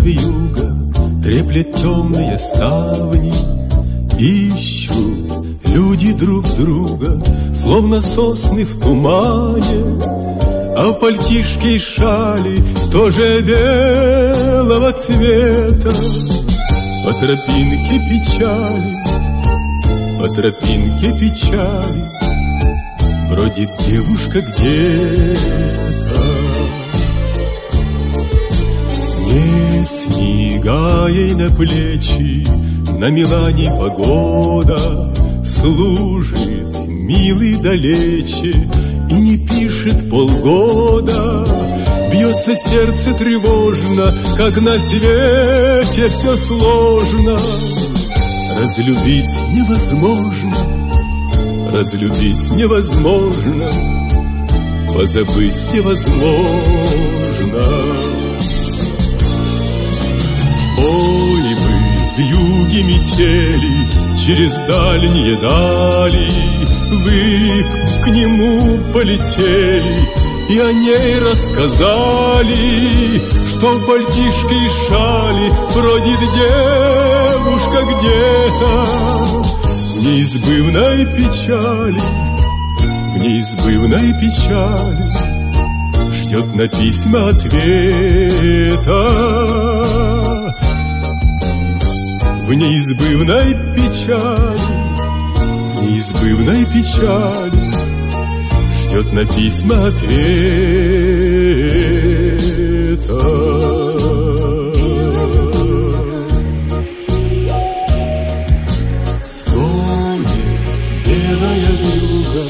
вьюга треплет темные ставни. Ищут люди друг друга, словно сосны в тумане, а в пальтишке и шали тоже белого цвета. По тропинке печали, по тропинке печали, бродит девушка где-то. Не снега ей на плечи, на Милане погода, служит милый далече и не пишет полгода. Бьется сердце тревожно, как на свете все сложно. Разлюбить невозможно, разлюбить невозможно, позабыть невозможно. Ой, вы, вьюги метели, через дальние дали, вы к нему полетели и о ней рассказали, что в пальтишке и шали бродит девушка где-то. В неизбывной печали, в неизбывной печали ждет на письма ответа. В неизбывной печали, в неизбывной печали ждет на письма ответа. Стонет белая вьюга,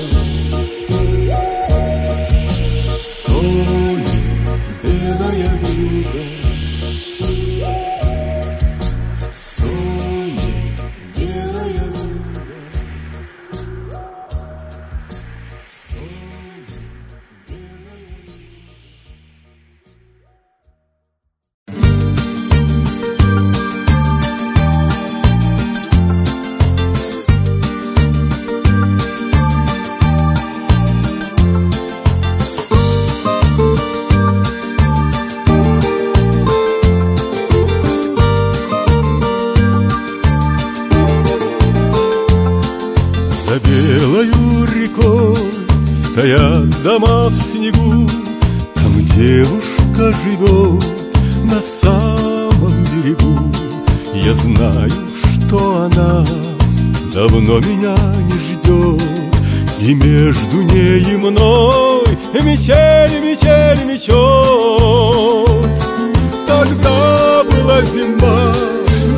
стонет белая вьюга. Дома в снегу, там девушка живет на самом берегу. Я знаю, что она давно меня не ждет, и между ней и мной метель, метель мечет. Тогда была зима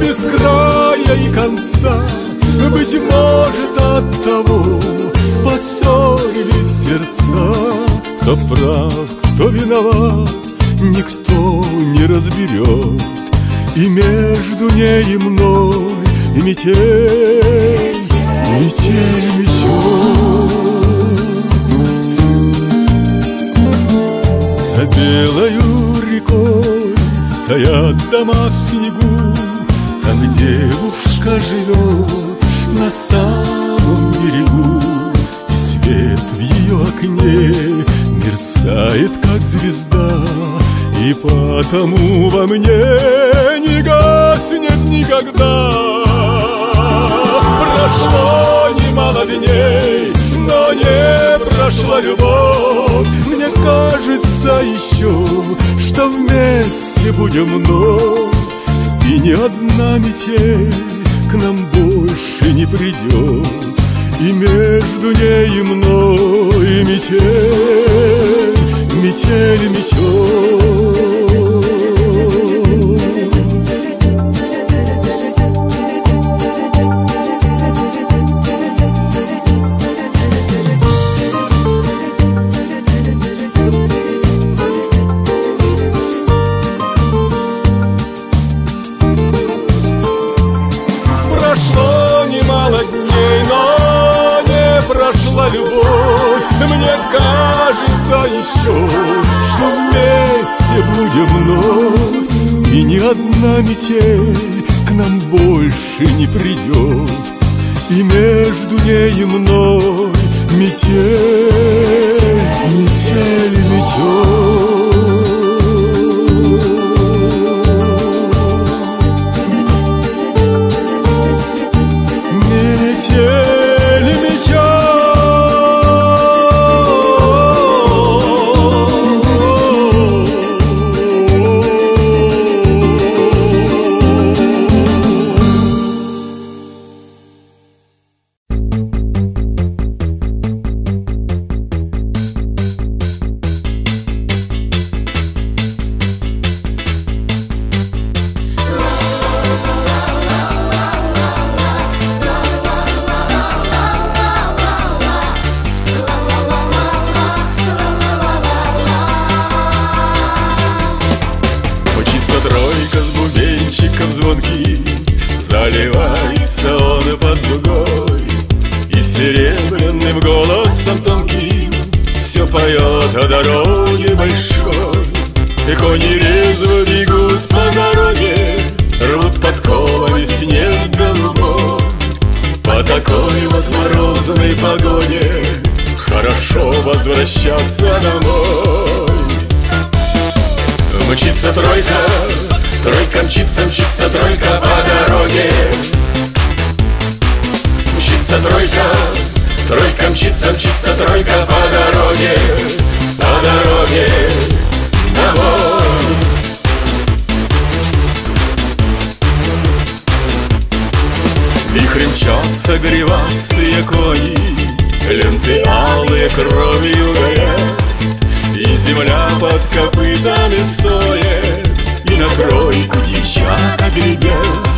без края и конца, быть может, от того поссорились сердца. Кто прав, кто виноват, никто не разберет, и между ней и мной метель, метель мечет. За белою рекой стоят дома в снегу, там девушка живет на самом берегу. Свет в ее окне мерцает, как звезда, и потому во мне не гаснет никогда. Прошло немало дней, но не прошла любовь. Мне кажется еще, что вместе будем вновь, и ни одна метель к нам больше не придет, и между ней и мной метель, метель мечет. Прошло немало дней, но прошла любовь, мне кажется еще, что вместе будем вновь, и ни одна метель к нам больше не придет, и между ней и мной метель, метель метет. поет о дороге большой, и кони резво бегут по дороге, рвут подковами снег голубой. По такой вот морозной погоде хорошо возвращаться домой. Мчится тройка, тройка мчится, мчится тройка по дороге. Мчится тройка, тройка мчится, мчится тройка по дороге, по дороге домой. Вихрем мчатся гривастые кони, ленты алые кровью горят, и земля под копытами стоит, и на тройку девчата глядят.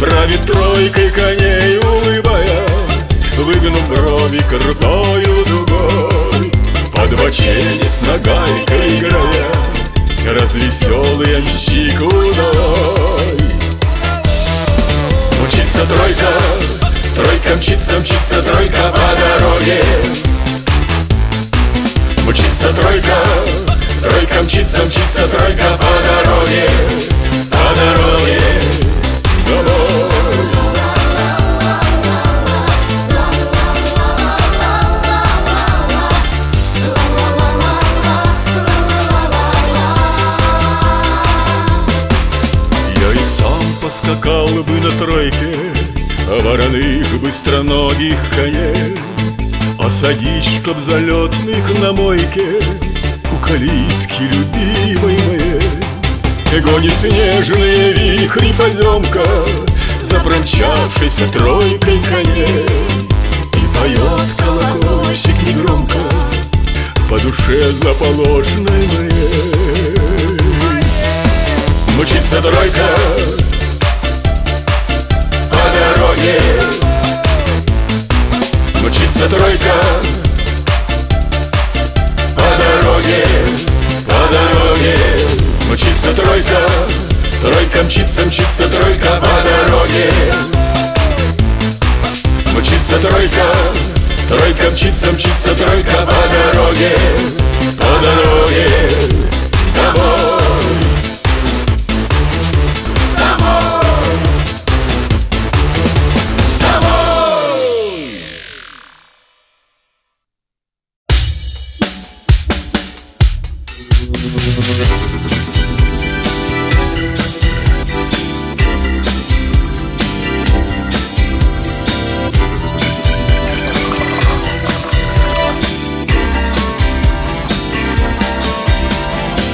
Правит тройкой коней, улыбаясь, выгнув брови крутою дугой, под бочене с нагайкой играя, развеселый ямщик удалой. Мчится тройка, тройка мчится, мчится тройка по дороге. Мчится тройка, тройка мчится, мчится тройка по дороге, по дороге домой. Я и сам поскакал бы на тройке, а вороных быстроногих коней, осадишь, чтоб залетных на мойке у калитки любимой моей. Гонит снежные вихри поземка за промчавшейся тройкой коней, и поет колокольчик негромко по душе заполошенной моей. Мчится тройка по дороге. Мчится тройка по дороге, по дороге. Мчится тройка, тройка мчится, мчится тройка по дороге. Мчится тройка, тройка мчится, мчится тройка по дороге, по дороге домой.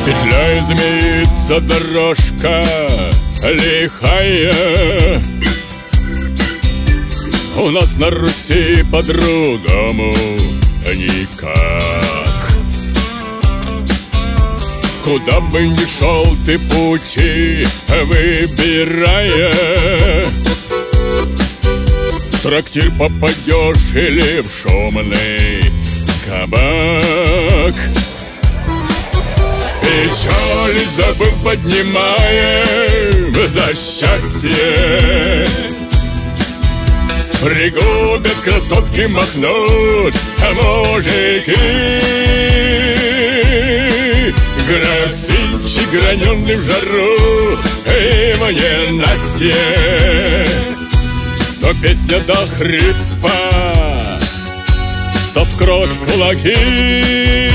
Петляя змеится дорожка лихая, у нас на Руси по-другому никак. Куда бы ни шел ты пути выбирая, в трактир попадешь или в шумный кабак. Печаль забыв поднимаем за счастье, пригубят красотки, махнут мужики. Графинчик граненый в жару и в ненастье, то песня до хрипа, то в кровь кулаки.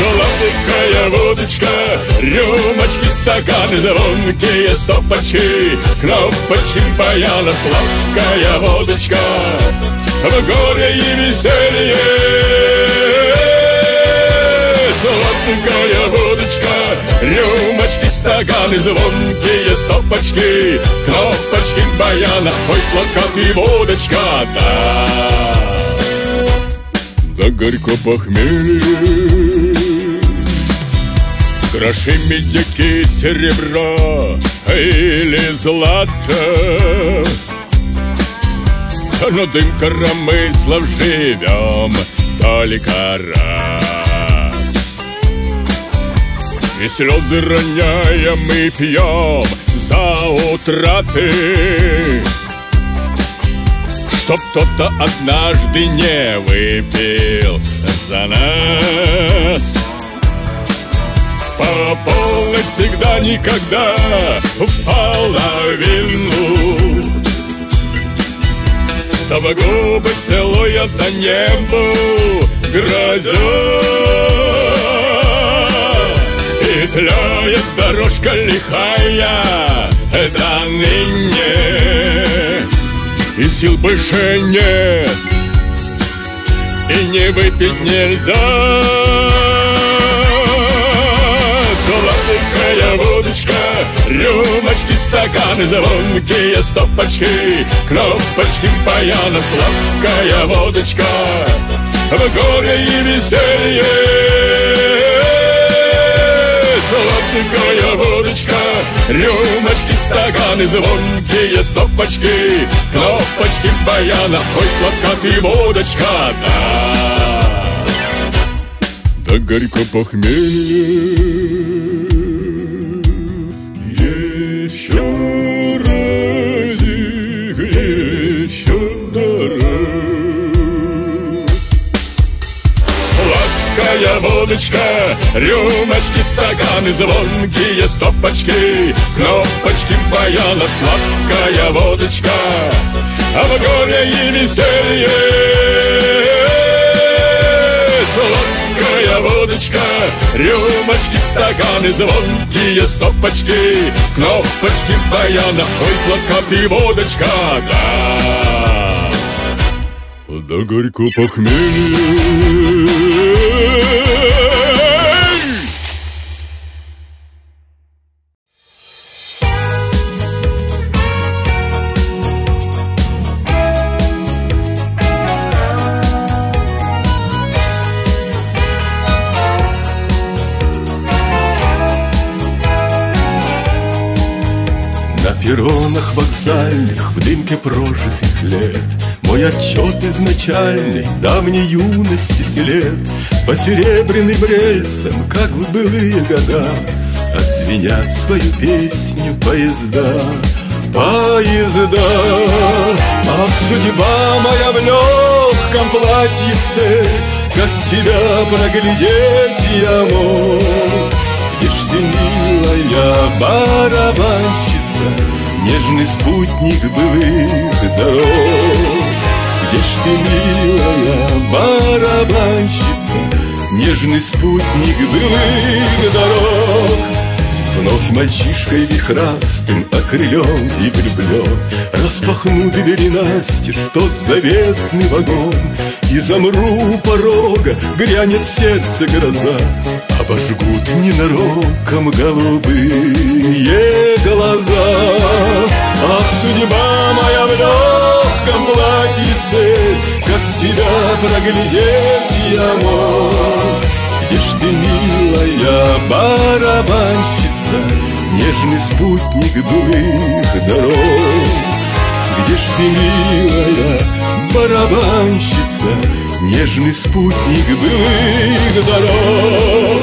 Сладкая водочка, рюмочки, стаканы, звонкие стопочки, кнопочки баяна. Сладкая водочка, в горе и веселье. Сладкая водочка, рюмочки, стаканы, звонкие стопочки, кнопочки баяна. Ой, сладка ты водочка, да, да горько похмелье. Кроши медики серебро или злато, но дым коромыслов живем только раз. И слезы роняем и пьем за утраты, чтоб кто-то однажды не выпил за нас. По полной всегда, никогда, в половину. Там губы целуя до неба грозят, и тлеет дорожка лихая до ныне. И сил больше нет, и не выпить нельзя. Сладкая водочка, рюмочки, стаканы, звонкие стопочки, кнопочки паяна. Сладкая водочка, в горе и веселье. Сладкая водочка, рюмочки, стаканы, звонкие стопочки, кнопочки паяна. Ой, сладка ты водочка, да, да горько похмелье. Водочка, рюмочки, стаканы, звонкие стопочки, кнопочки баяна. Сладкая водочка, а в горе и веселье. Сладкая водочка, рюмочки, стаканы, звонкие стопочки, кнопочки баяна. Ой, сладка ты водочка, да, да горько похмелье. В перронах вокзальных, в дымке прожитых лет, мой отчет изначальный давней юности след. Посеребренный брельсом, как в былые года, отзвенят свою песню поезда, поезда. А судьба моя в легком платьице, как тебя проглядеть я мог. Лишь ты, милая барабанщица, нежный спутник былых дорог. Где ж ты, милая барабанщица, нежный спутник былых дорог? Вновь мальчишкой вихрастым окрылен и влюблен, распахнуты двери настежь в тот заветный вагон. И замру у порога, грянет в сердце гроза, обожгут ненароком голубые глаза. А судьба моя в легком платьице, как тебя проглядеть я мог. Где ж ты, милая барабанщица, нежный спутник былых дорог? Где ж ты, милая барабанщица, нежный спутник былых дорог?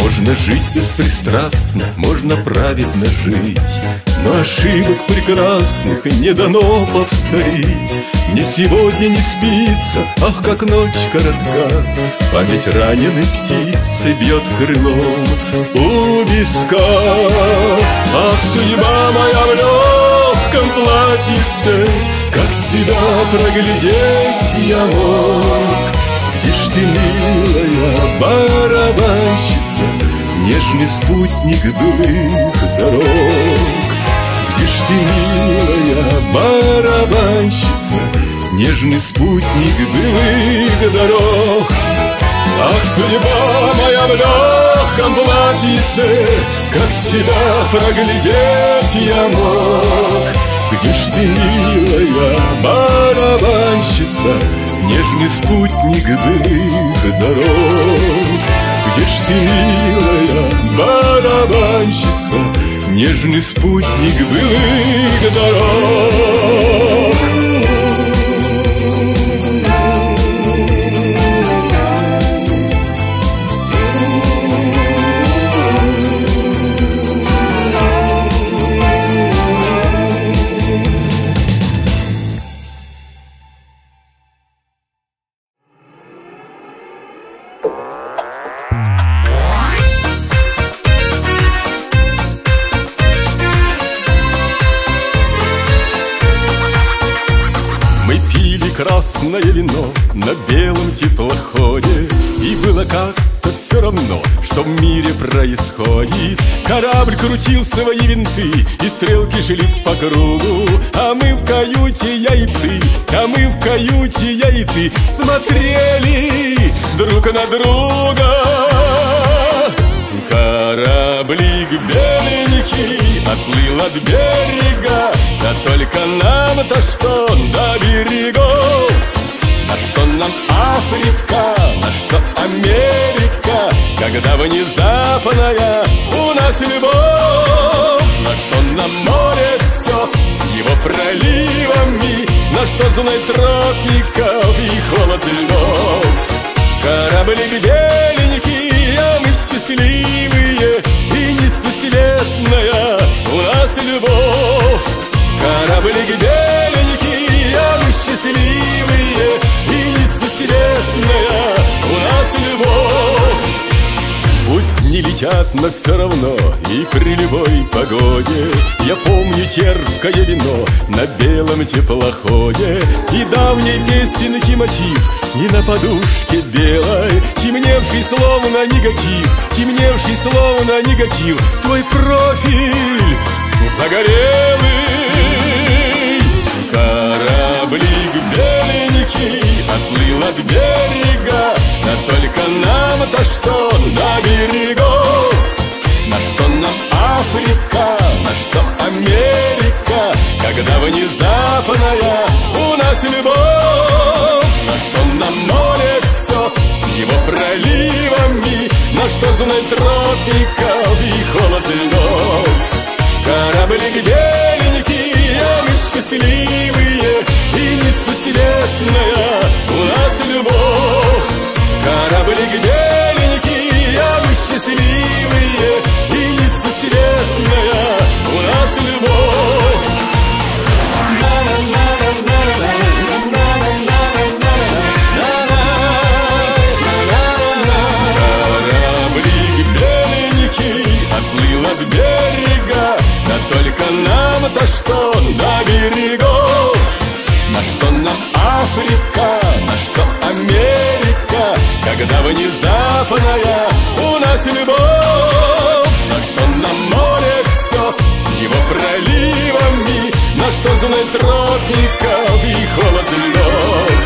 Можно жить беспристрастно, можно праведно жить, но ошибок прекрасных не дано повторить. Мне сегодня не спится, ах, как ночь коротка, память раненой птицы бьет крылом у виска. Ах, судьба моя в легком платьице, как тебя проглядеть я мог. Где ж ты, милая барабанщица, нежный спутник былых дорог? Где ж ты, милая барабанщица, нежный спутник былых дорог? Ах, судьба моя в легком платьице, как тебя проглядеть я мог. Где ж ты, милая барабанщица, нежный спутник былых дорог? Где ж ты, милая барабанщица, нежный спутник былых дорог? Мы пили красное вино на белом теплоходе, и было как-то все равно, что в мире происходит. Корабль крутил свои винты, и стрелки шли по кругу. А мы в каюте, я и ты, а мы в каюте, я и ты, смотрели друг на друга. Кораблик беленький отплыл от берега, да только нам-то что до берегов? На что нам Африка, на что Америка, когда внезапная у нас любовь? На что нам море все с его проливами, на что зной тропиков и холод льдов? Кораблик беленький, а мы счастливые, и несусветная у нас любовь. Кораблик беленький, а мы счастливые, и несусветная у нас любовь. Пусть не летят, но все равно и при любой погоде я помню терпкое вино на белом теплоходе и давней песенки мотив, не на подушке белой, темневший словно негатив, темневший словно негатив, твой профиль загорелый. Кораблик беленький отплыл от берега, да только нам-то что до берегов? На что нам Африка, на что Америка, когда внезапная у нас любовь? На что нам море все с его проливами, на что зной тропиков и холод льдов? Кораблик беленький, а мы счастливые, и несусветная у нас любовь. Кораблик беленький, а мы счастливые, и несусветная у нас любовь. Кораблик беленький отплыл от берега, да только нам-то что до берегов? На что нам Африка, на что Америка, когда внезапная у нас любовь? На что нам море все с его проливами, на что зной тропиков и холод льдов?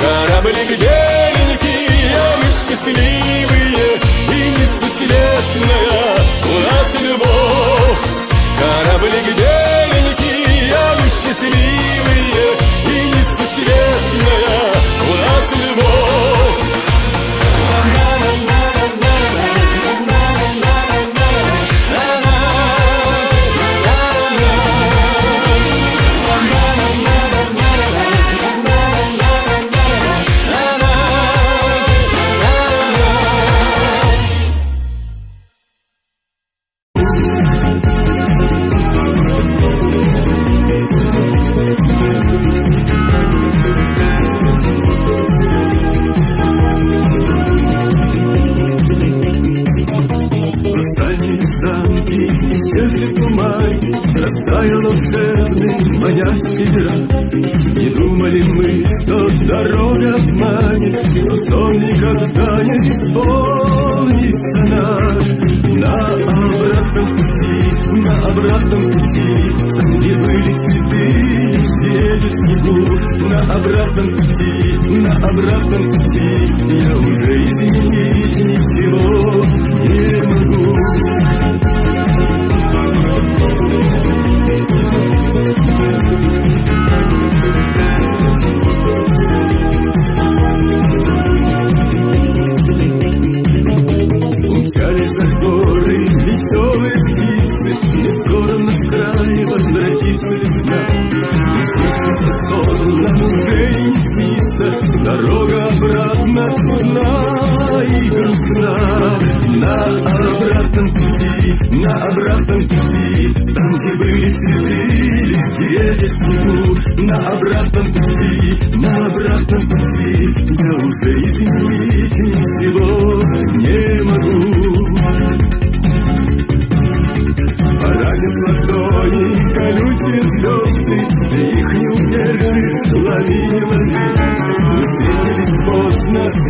Кораблик беленький, а мы счастливые, и несусветная у нас любовь. Кораблик беленький, а мы счастливые, и несусветная у нас любовь. На обратном пути я уже изменить ничего.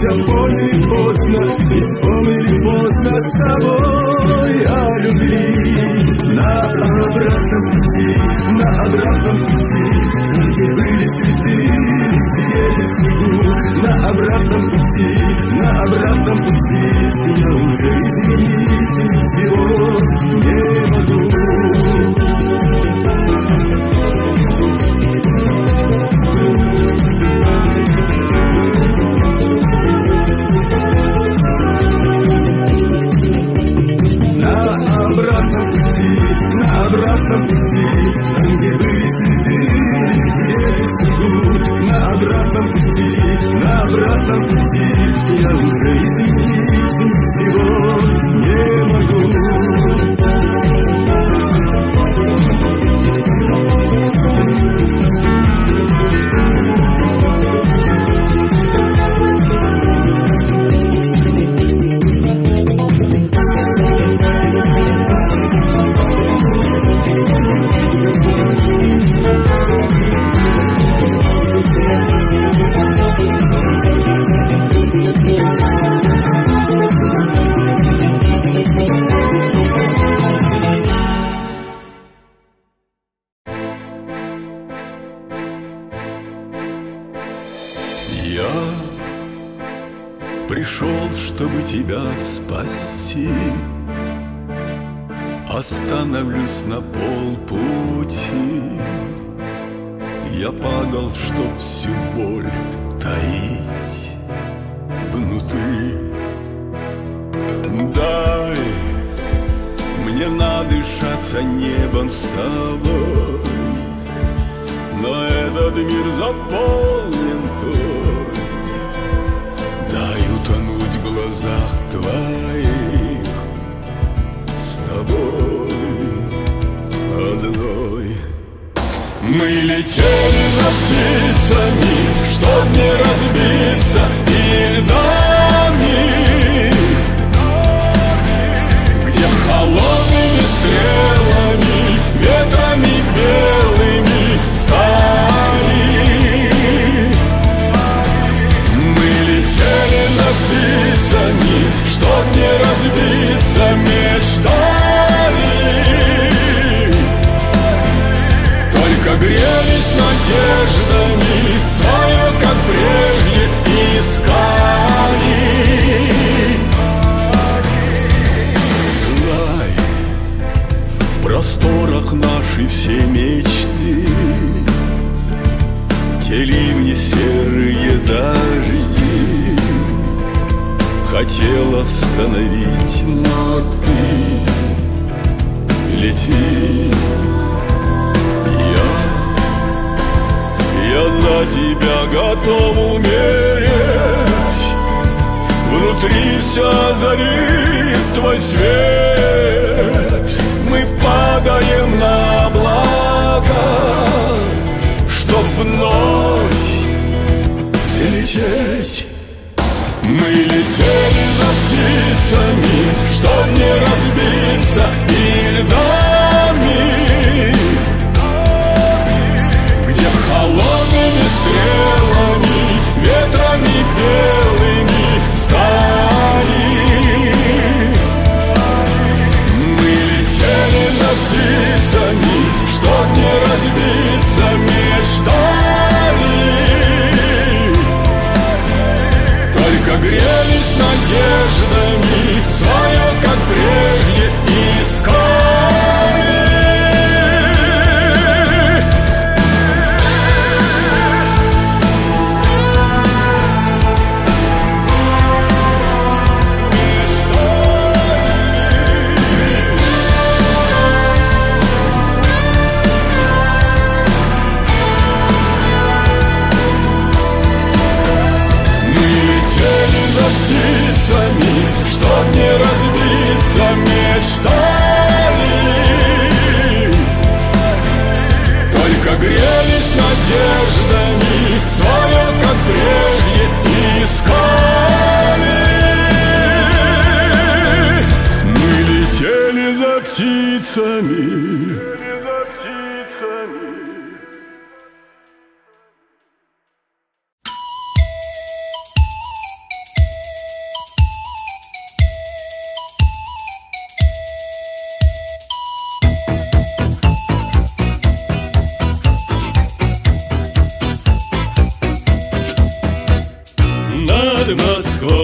домой поздно, и вспомнить поздно с тобой о любви. На обратном пути, где были цветы, съели снегу. На обратном пути, я уже изменить ничего не могу.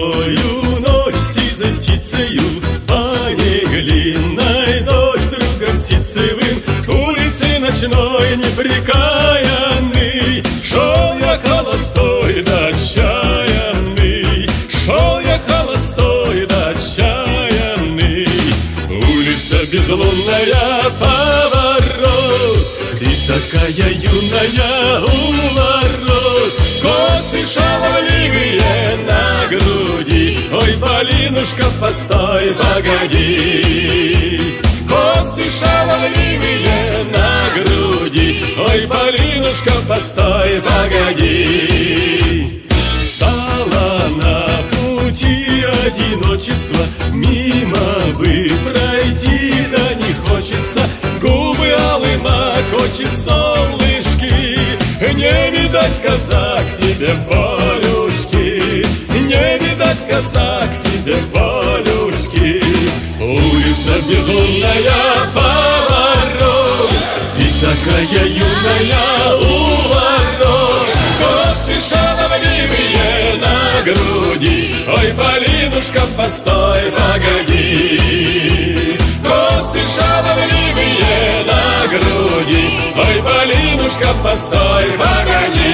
Белою ночь сизой птицею, по неглинной дождь другом ситцевым, улицы ночной неприкаянный, шел я холостой да отчаянный, шел я холостой да отчаянный. Улица безлунная, поворот, и такая юная у ворот, косы шаловливые на груди. Ой, Полинушка, постой, погоди. Косы шаловливые на груди. Ой, Полинушка, постой, погоди. Стала на пути одиночества, мимо бы пройти, да не хочется. Губы алыма, кочи солнышки, не видать, казак, тебе полюшки, не видать, казак, тебе полюшки. Улица безумная, поворот, и такая юная у ворот, косы шаловливые на груди. Ой, Полинушка, постой, погоди. Косы шаловливые на груди. Ой, Полинушка, постой, погоди.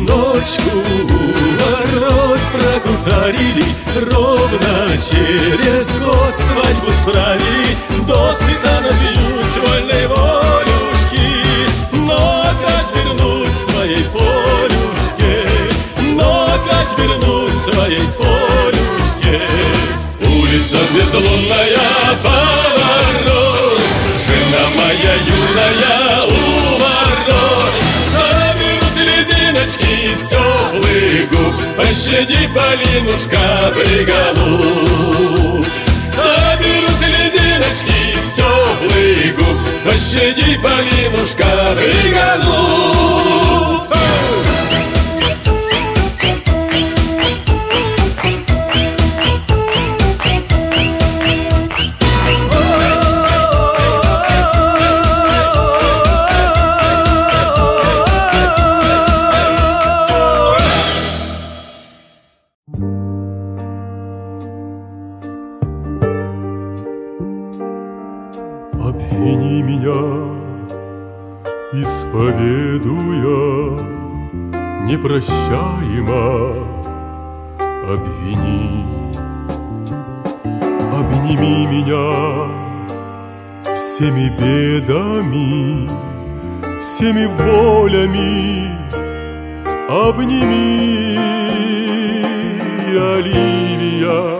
Ночку у ворот прогутарили, ровно через год свадьбу справили. Досыта напьюсь вольной волюшки, но опять вернуть своей полюшке, но опять вернуть своей полюшке. Улица безлунная, поворот, жена моя юная у ворот. Соберу слезиночки из теплых губ, пощади, Полинушка, бригаду. Соберу слезиночки из теплых губ, пощади, Полинушка, бригаду. Обвини меня, исповедуя непрощаемо, обвини. Обними меня всеми бедами, всеми болями, обними, Оливия.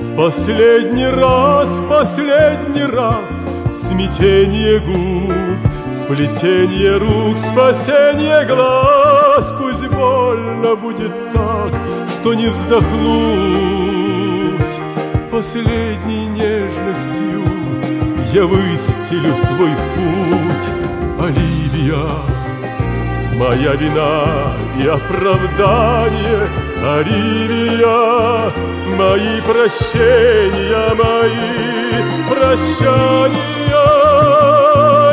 В последний раз, в последний раз. Смятение губ, сплетение рук, спасение глаз. Пусть больно будет так, что не вздохнуть. Последней нежностью я выстелю твой путь, Оливия. Моя вина и оправдание, Оливия. Мои прощения, мои прощания.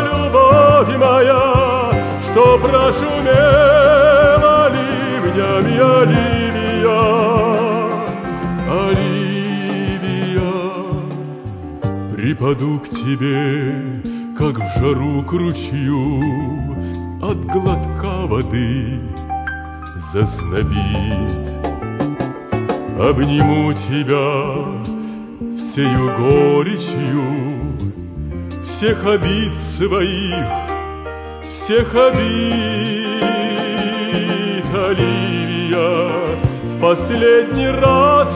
Любовь моя, что прошумела ливнями, Оливия, Оливия. Припаду к тебе, как в жару к ручью, от глотка воды зазнобит. Обниму тебя всею горечью всех обид своих, всех обид, Оливия. В последний раз,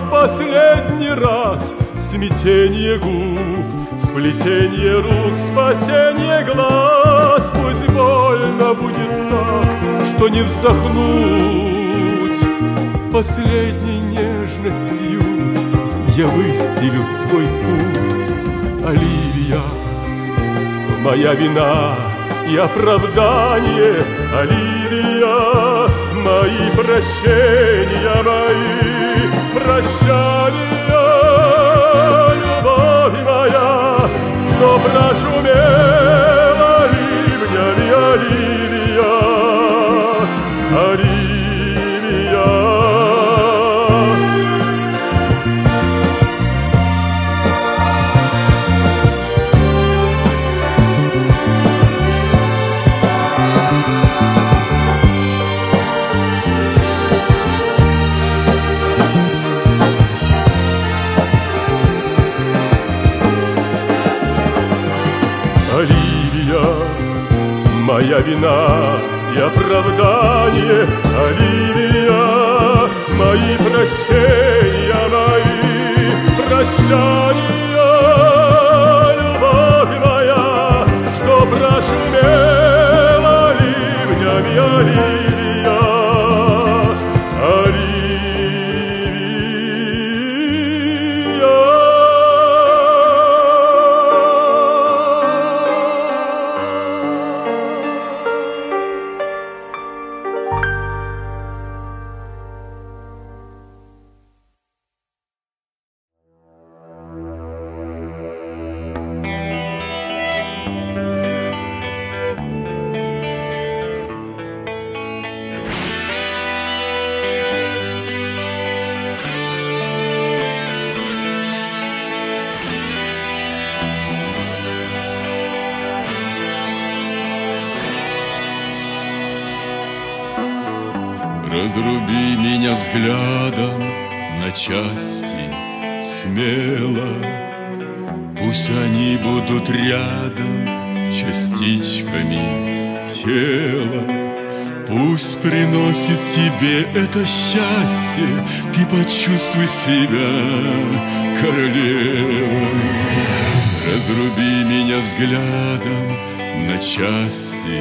смятение губ, сплетение рук, спасение глаз. Пусть больно будет так, что не вздохнуть. Последней нежностью я выстелю твой путь, Оливия. Моя вина и оправдание, Оливия, мои прощения, мои прощания, любовь моя, что прошумела ливнями Оливия, моя вина и оправдание, Оливия, мои прощения, мои прощания, любовь моя, что прошумела ливнями, Оливия, Оливия. Разруби меня взглядом на части смело, пусть они будут рядом частичками тела. Пусть приносит тебе это счастье, ты почувствуй себя королевой. Разруби меня взглядом на части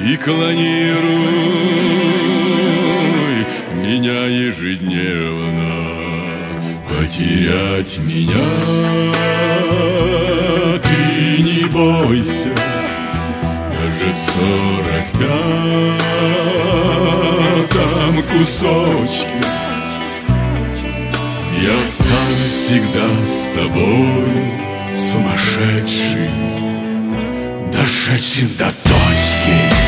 и клонируй меня ежедневно, потерять меня ты не бойся, даже в 45-м кусочке я останусь всегда с тобой, сумасшедший, дошедшим до точки.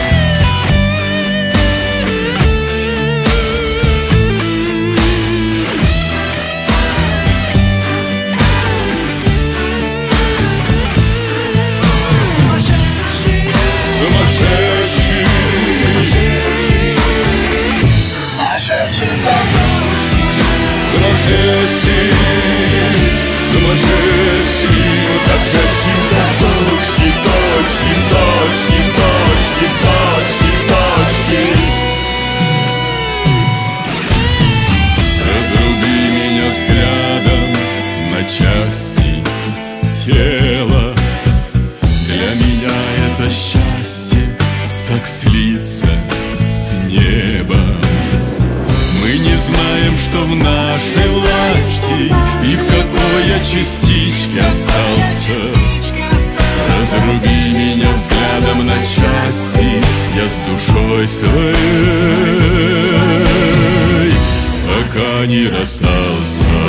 Пока не расстался,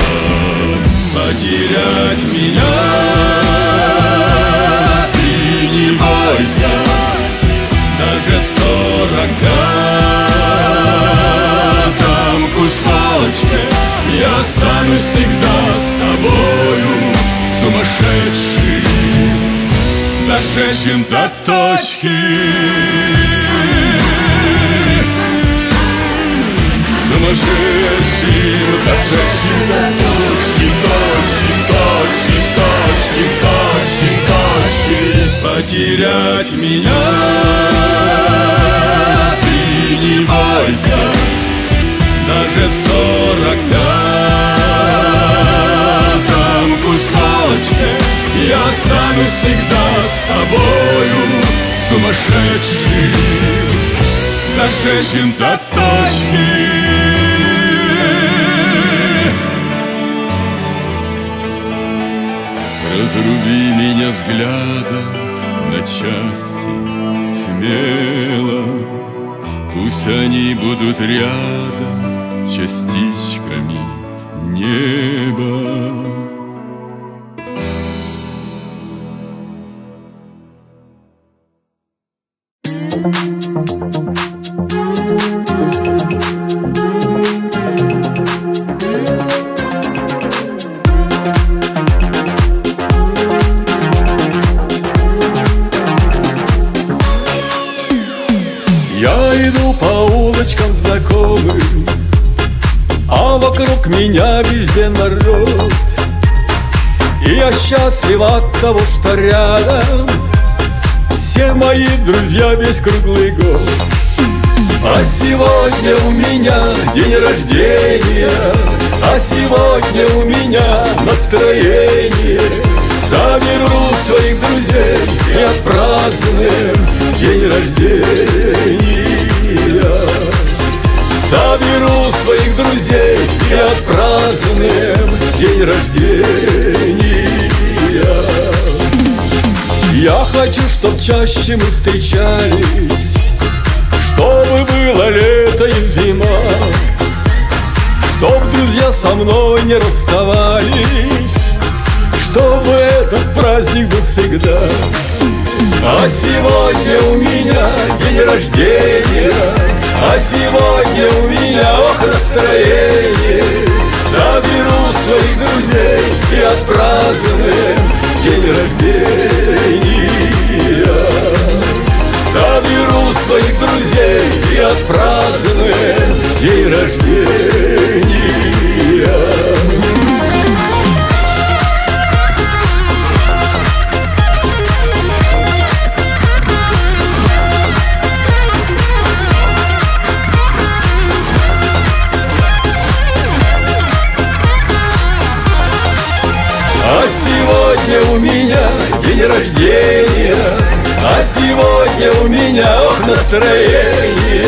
потерять меня ты не бойся, даже в 40-м кусочке я останусь всегда с тобою, сумасшедший, дошедшим до точки. Сумасшедший, дошедший до точки, точки, точки, точки, точки, точки. Потерять меня ты не бойся, даже в 40-м кусочке я останусь всегда с тобою, сумасшедший, дошедшим до точки. Разруби меня взглядом на части смело, пусть они будут рядом частичками неба. Я иду по улочкам знакомым, а вокруг меня везде народ. И я счастлив от того, что рядом все мои друзья весь круглый год. А сегодня у меня день рождения, а сегодня у меня настроение. Соберу своих друзей и отпразднуем день рождения. Соберу своих друзей и отпразднуем день рождения. Я хочу, чтоб чаще мы встречались, чтобы было лето и зима, чтоб друзья со мной не расставались, чтобы этот праздник был всегда. А сегодня у меня день рождения, а сегодня у меня, ох, настроение. Соберу своих друзей и отпразднуем день рождения. Соберу своих друзей и отпразднуем день рождения. А сегодня у меня день рождения, а сегодня у меня, ох, настроение.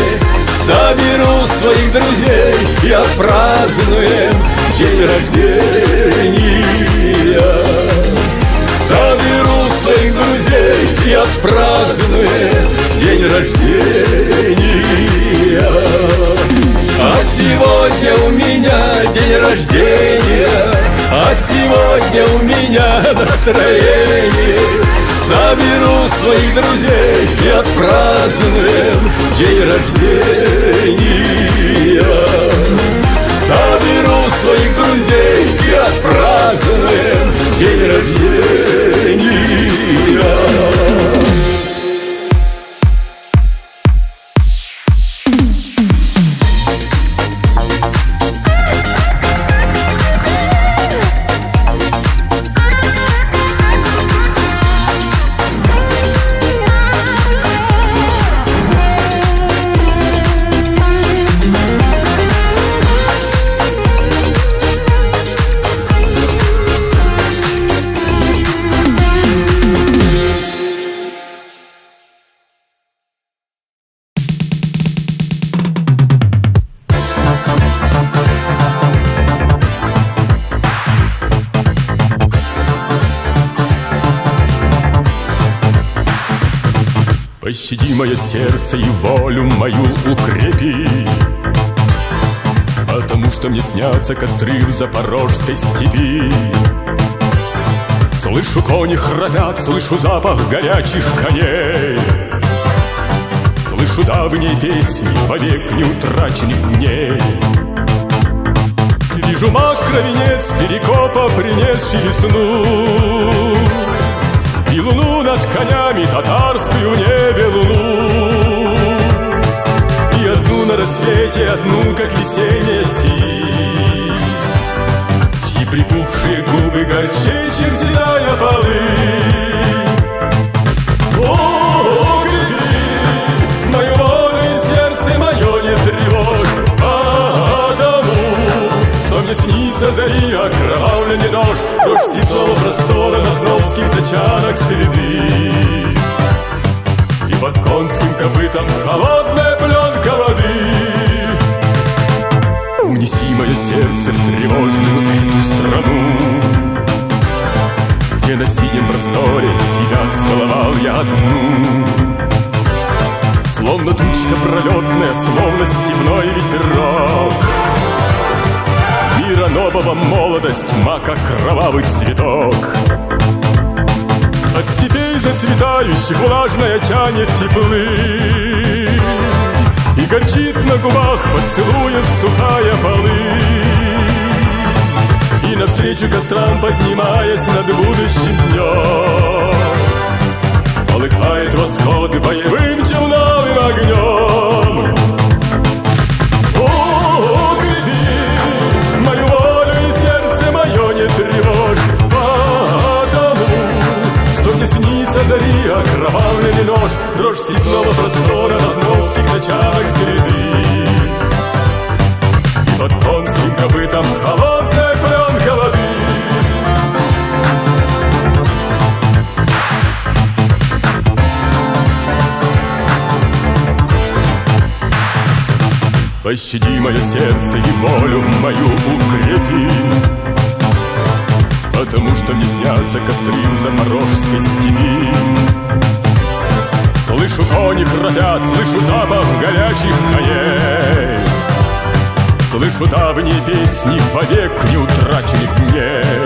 Соберу своих друзей и отпразднуем день рождения. Соберу своих друзей и отпразднуем день рождения. А сегодня у меня день рождения, а сегодня у меня настроение. Соберу своих друзей и отпразднуем день рождения. Соберу своих друзей и отпразднуем день рождения. Пощади мое сердце и волю мою укрепи, потому что мне снятся костры в запорожской степи. Слышу, кони храпят, слышу запах горячих коней, слышу давние песни повек не утраченных дней. Вижу макровенец перекопа, принесший весну, и луну над конями, татарскую в небе луну. И одну на рассвете, одну, как весенняя синь, чьи припухшие губы горчей, чем седая полынь. О, укрепи мою волю и сердце мое не тревожь, потому что мне снится зари окровавленный нож, дождь теплого простора махновских тачанок среды. И под конским копытом холодная пленка воды. Унеси мое сердце в тревожную эту страну, где на синем просторе тебя целовал я одну. Словно тучка пролетная, словно степной ветерок, мира нового молодость, мака кровавый цветок. От степей зацветающих влажная тянет теплы, и горчит на губах поцелуя сухая полынь. И навстречу кострам, поднимаясь над будущим днем, полыхает восход боевым челновым огнем. Укрепи мою волю и сердце мое не тревожь, зари окровавленный нож, дрожь степного простора на вновских началах середы. И под конским копытом холодная пленка воды. Пощади мое сердце и волю мою укрепи, потому что мне снятся костры в запорожской степи. Слышу, кони храпят, слышу запах горячих коней, слышу давние песни вовек не утраченных дней.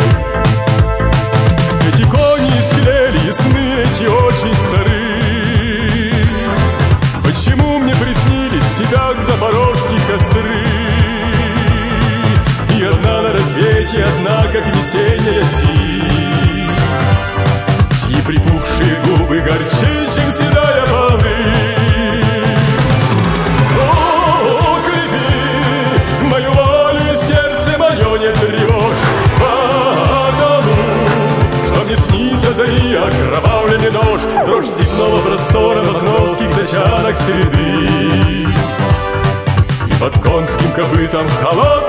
Эти кони истлели, ясны, эти очень стары. Почему мне приснились себя к запорожских костры? И одна на рассвете, одна, как весенняя сирь, чьи припухшие губы горчей, чем седая полынь. О, укрепи мою волю, сердце мое не тревожь, потому что мне снится зари окровавленный нож, дрожь степного простора в окновских дочанах среды. И под конским копытом холод